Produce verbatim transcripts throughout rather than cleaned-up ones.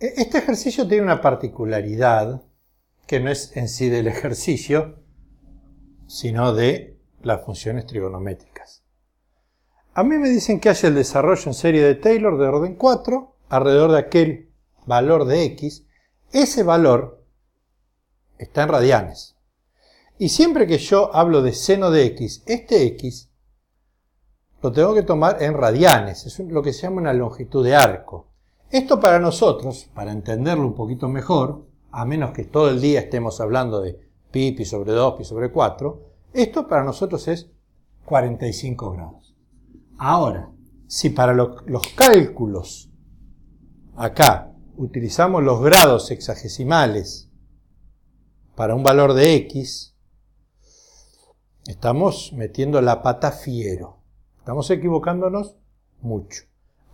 Este ejercicio tiene una particularidad que no es en sí del ejercicio, sino de las funciones trigonométricas. A mí me dicen que haya el desarrollo en serie de Taylor de orden cuatro alrededor de aquel valor de x. Ese valor está en radianes. Y siempre que yo hablo de seno de x, este x lo tengo que tomar en radianes. Es lo que se llama una longitud de arco. Esto para nosotros, para entenderlo un poquito mejor, a menos que todo el día estemos hablando de pi, pi sobre dos, pi sobre cuatro, esto para nosotros es cuarenta y cinco grados. Ahora, si para lo, los cálculos acá utilizamos los grados sexagesimales para un valor de x, estamos metiendo la pata fiero. Estamos equivocándonos mucho.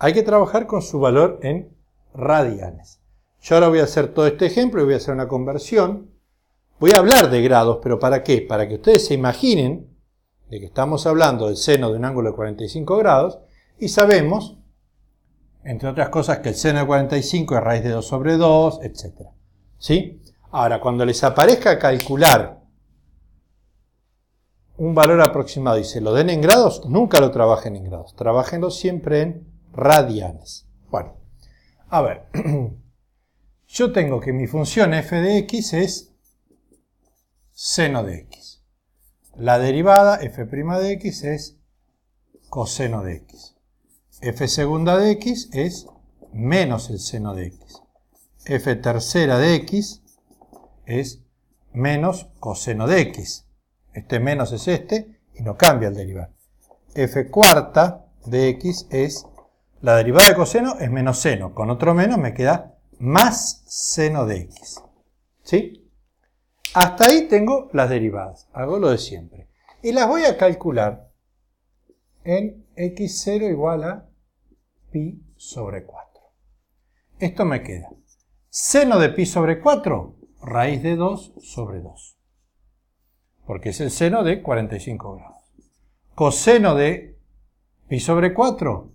Hay que trabajar con su valor en radianes. Yo ahora voy a hacer todo este ejemplo y voy a hacer una conversión. Voy a hablar de grados, pero ¿para qué? Para que ustedes se imaginen de que estamos hablando del seno de un ángulo de cuarenta y cinco grados y sabemos, entre otras cosas, que el seno de cuarenta y cinco es raíz de dos sobre dos, etcétera. ¿Sí? Ahora, cuando les aparezca calcular un valor aproximado y se lo den en grados, nunca lo trabajen en grados. Trabájenlo siempre en radianes. Bueno, a ver, yo tengo que mi función f de x es seno de x. La derivada f' de x es coseno de x. F segunda de x es menos el seno de x. F tercera de x es menos coseno de x. Este menos es este y no cambia el derivado. F cuarta de x es... La derivada de coseno es menos seno. Con otro menos me queda más seno de x. ¿Sí? Hasta ahí tengo las derivadas. Hago lo de siempre. Y las voy a calcular en equis cero igual a pi sobre cuatro. Esto me queda. Seno de pi sobre cuatro, raíz de dos sobre dos. Porque es el seno de cuarenta y cinco grados. Coseno de pi sobre cuatro...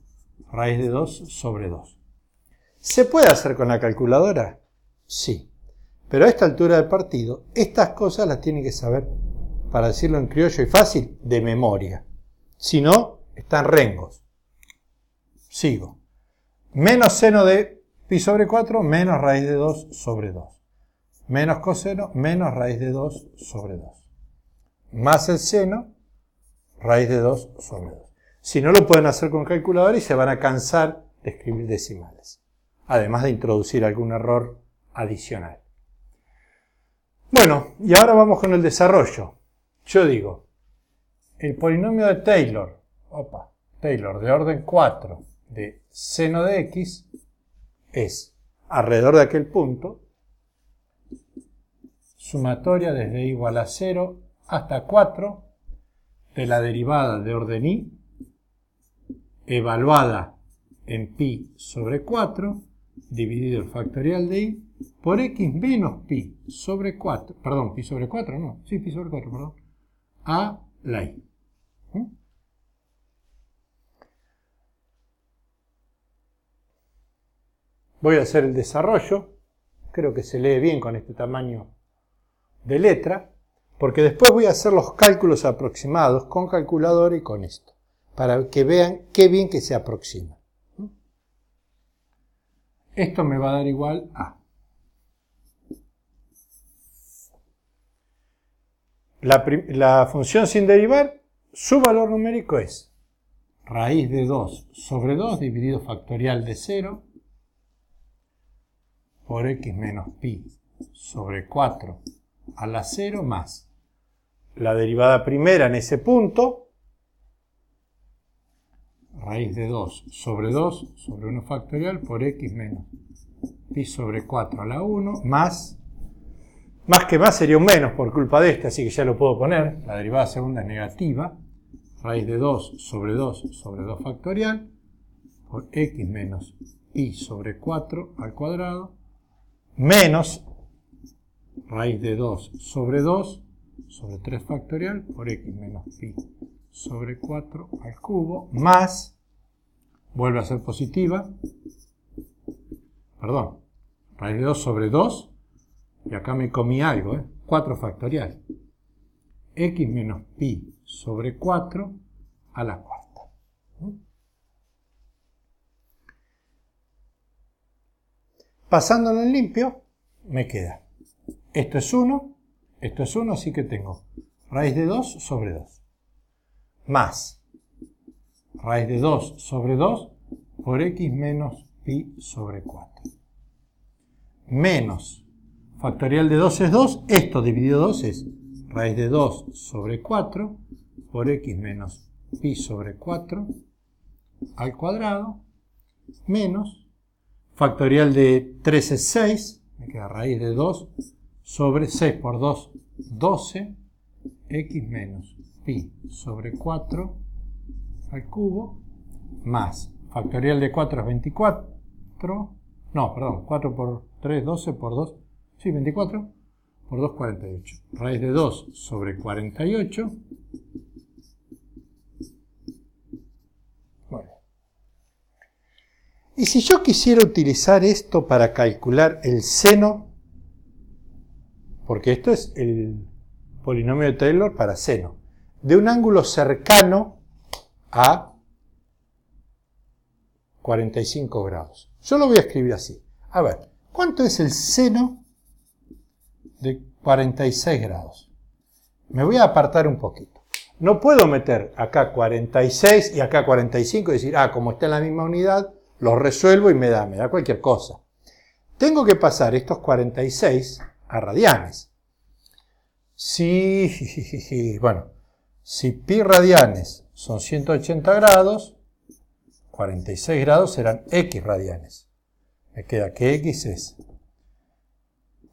raíz de dos sobre dos. ¿Se puede hacer con la calculadora? Sí. Pero a esta altura del partido, estas cosas las tienen que saber, para decirlo en criollo y fácil, de memoria. Si no, están rengos. Sigo. Menos seno de pi sobre cuatro, menos raíz de dos sobre dos. Menos coseno, menos raíz de dos sobre dos. Más el seno, raíz de dos sobre dos. Si no, lo pueden hacer con calculadora y se van a cansar de escribir decimales. Además de introducir algún error adicional. Bueno, y ahora vamos con el desarrollo. Yo digo, el polinomio de Taylor, opa, Taylor de orden cuatro de seno de x es, alrededor de aquel punto, sumatoria desde i igual a cero hasta cuatro de la derivada de orden i, evaluada en pi sobre cuatro, dividido el factorial de i, por x menos pi sobre cuatro, perdón, pi sobre cuatro, no, sí, pi sobre cuatro, perdón, a la i. ¿Mm? Voy a hacer el desarrollo, creo que se lee bien con este tamaño de letra, porque después voy a hacer los cálculos aproximados con calculadora y con esto, para que vean qué bien que se aproxima. Esto me va a dar igual a... La, la función sin derivar, su valor numérico es raíz de dos sobre dos dividido factorial de cero por x menos pi sobre cuatro a la cero más la derivada primera en ese punto, raíz de dos sobre dos sobre uno factorial por x menos pi sobre cuatro a la uno más, más que más sería un menos por culpa de este, así que ya lo puedo poner, la derivada segunda es negativa, raíz de dos sobre dos sobre dos factorial por x menos pi sobre cuatro al cuadrado menos raíz de dos sobre dos sobre tres factorial por x menos pi sobre cuatro al cubo, más, vuelve a ser positiva, perdón, raíz de dos sobre dos, y acá me comí algo, ¿eh? cuatro factorial. X menos pi sobre cuatro a la cuarta. ¿Sí? Pasándolo en limpio, me queda. Esto es uno, esto es uno, así que tengo raíz de dos sobre dos. Más raíz de dos sobre dos por x menos pi sobre cuatro. Menos factorial de dos es dos, esto dividido dos es raíz de dos sobre cuatro por x menos pi sobre cuatro al cuadrado, menos factorial de tres es seis, me queda raíz de dos sobre seis por dos, doce, x menos pi sobre cuatro al cubo, más factorial de cuatro es veinticuatro, no, perdón, cuatro por tres, doce por dos, sí, veinticuatro, por dos, cuarenta y ocho. Raíz de dos sobre cuarenta y ocho. Bueno. Y si yo quisiera utilizar esto para calcular el seno, porque esto es el polinomio de Taylor para seno, de un ángulo cercano a cuarenta y cinco grados. Yo lo voy a escribir así. A ver, ¿cuánto es el seno de cuarenta y seis grados? Me voy a apartar un poquito. No puedo meter acá cuarenta y seis y acá cuarenta y cinco y decir, ah, como está en la misma unidad, lo resuelvo y me da, me da cualquier cosa. Tengo que pasar estos cuarenta y seis a radianes. Si, bueno, si pi radianes son ciento ochenta grados, cuarenta y seis grados serán x radianes. Me queda que x es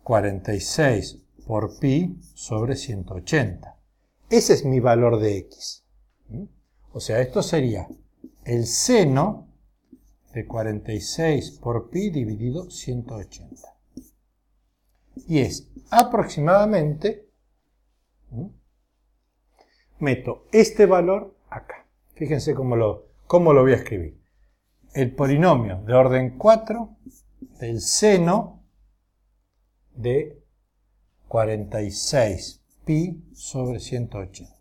cuarenta y seis por pi sobre ciento ochenta. Ese es mi valor de x. ¿Mm? O sea, esto sería el seno de cuarenta y seis por pi dividido ciento ochenta. Y es aproximadamente, ¿Mm? meto este valor acá. Fíjense cómo lo, cómo lo voy a escribir. El polinomio de orden cuatro del seno de cuarenta y seis pi sobre ciento ochenta.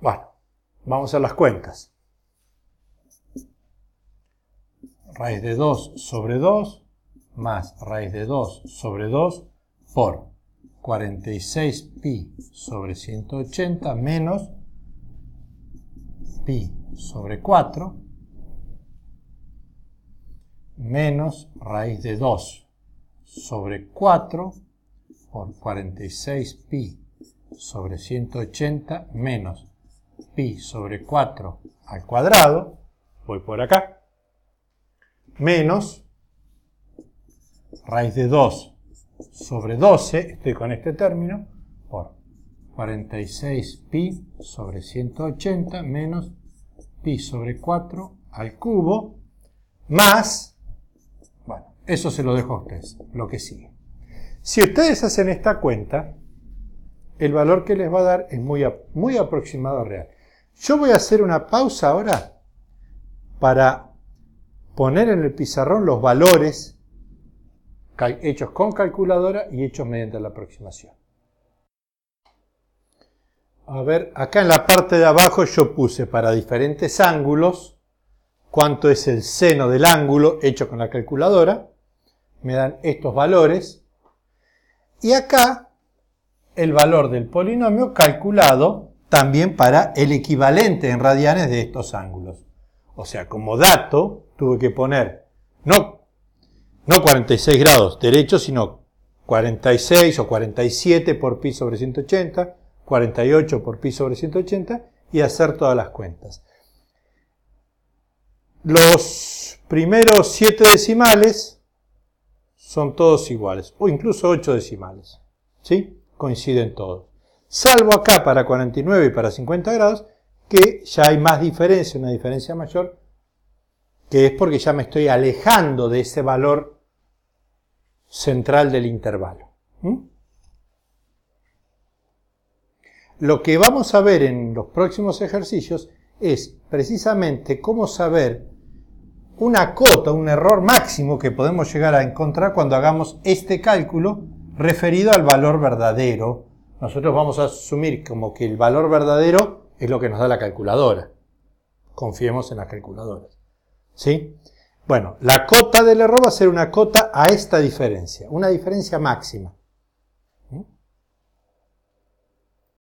Bueno, vamos a las cuentas. Raíz de dos sobre dos más raíz de dos sobre dos por cuarenta y seis pi sobre ciento ochenta menos pi sobre cuatro menos raíz de dos sobre cuatro por cuarenta y seis pi sobre ciento ochenta menos pi sobre cuatro al cuadrado, voy por acá, menos raíz de dos sobre doce, estoy con este término, por cuarenta y seis pi sobre ciento ochenta menos pi sobre cuatro al cubo, más... Bueno, eso se lo dejo a ustedes, lo que sigue. Si ustedes hacen esta cuenta, el valor que les va a dar es muy, muy aproximado al real. Yo voy a hacer una pausa ahora para poner en el pizarrón los valores hechos con calculadora y hechos mediante la aproximación. A ver, acá en la parte de abajo yo puse para diferentes ángulos cuánto es el seno del ángulo hecho con la calculadora, me dan estos valores, y acá el valor del polinomio calculado también para el equivalente en radianes de estos ángulos. O sea, como dato tuve que poner no, no cuarenta y seis grados derechos, sino cuarenta y seis o cuarenta y siete por pi sobre ciento ochenta, cuarenta y ocho por pi sobre ciento ochenta, y hacer todas las cuentas. Los primeros siete decimales son todos iguales, o incluso ocho decimales, ¿sí? Coinciden todos. Salvo acá para cuarenta y nueve y para cincuenta grados, que ya hay más diferencia, una diferencia mayor, que es porque ya me estoy alejando de ese valor central del intervalo. ¿Mm? Lo que vamos a ver en los próximos ejercicios es precisamente cómo saber una cota, un error máximo que podemos llegar a encontrar cuando hagamos este cálculo referido al valor verdadero. Nosotros vamos a asumir como que el valor verdadero es lo que nos da la calculadora. Confiemos en las calculadoras, ¿sí? Bueno, la cota del error va a ser una cota a esta diferencia, una diferencia máxima.